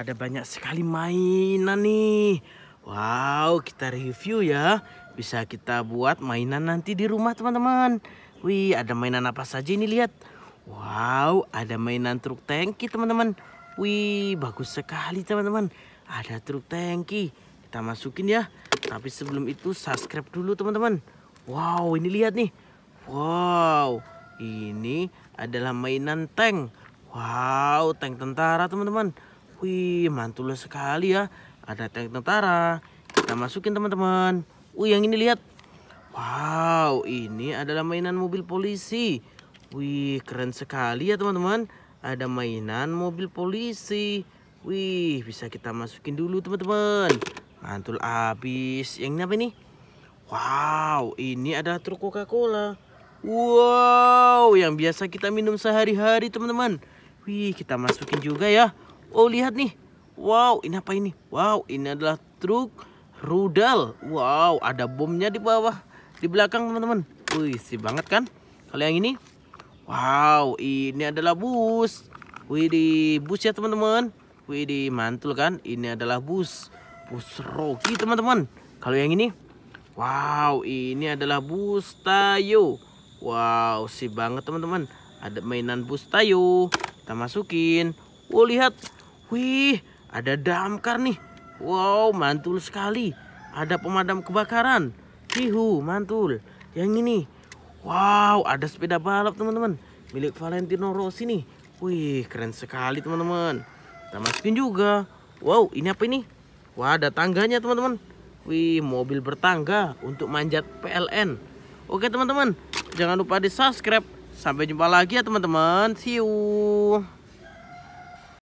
ada banyak sekali mainan nih. Wow, kita review ya. Bisa kita buat mainan nanti di rumah teman-teman. Wih, ada mainan apa saja ini, lihat. Wow, ada mainan truk tangki teman-teman. Wih, bagus sekali teman-teman. Ada truk tangki. Kita masukin ya. Tapi sebelum itu subscribe dulu teman-teman. Wow, ini lihat nih. Wow, ini adalah mainan tank. Wow, tank tentara teman-teman. Wih, mantul sekali ya. Ada tank tentara. Kita masukin teman-teman. Wih, yang ini lihat. Wow, ini adalah mainan mobil polisi. Wih, keren sekali ya teman-teman. Ada mainan mobil polisi. Wih, bisa kita masukin dulu teman-teman. Mantul abis. Yang ini apa nih? Wow, ini adalah truk Coca-Cola. Wow, yang biasa kita minum sehari-hari teman-teman. Wih, kita masukin juga ya. Oh, lihat nih. Wow, ini apa ini? Wow, ini adalah truk rudal. Wow, ada bomnya di bawah, di belakang teman-teman. Wih, sih banget kan? Kalau yang ini, wow, ini adalah bus. Wih, di bus ya teman-teman. Wih, di mantul kan? Ini adalah bus, bus Rocky teman-teman. Kalau yang ini, wow, ini adalah bus Tayo. Wow, sih banget teman-teman. Ada mainan bus Tayo. Kita masukin. Oh, lihat. Wih, ada damkar nih. Wow, mantul sekali. Ada pemadam kebakaran. Hihu, mantul. Yang ini. Wow, ada sepeda balap teman-teman. Milik Valentino Rossi nih. Wih, keren sekali teman-teman. Kita masukin juga. Wow, ini apa ini? Wah, ada tangganya teman-teman. Wih, mobil bertangga untuk manjat PLN. Oke teman-teman, jangan lupa di subscribe. Sampai jumpa lagi ya teman-teman. See you.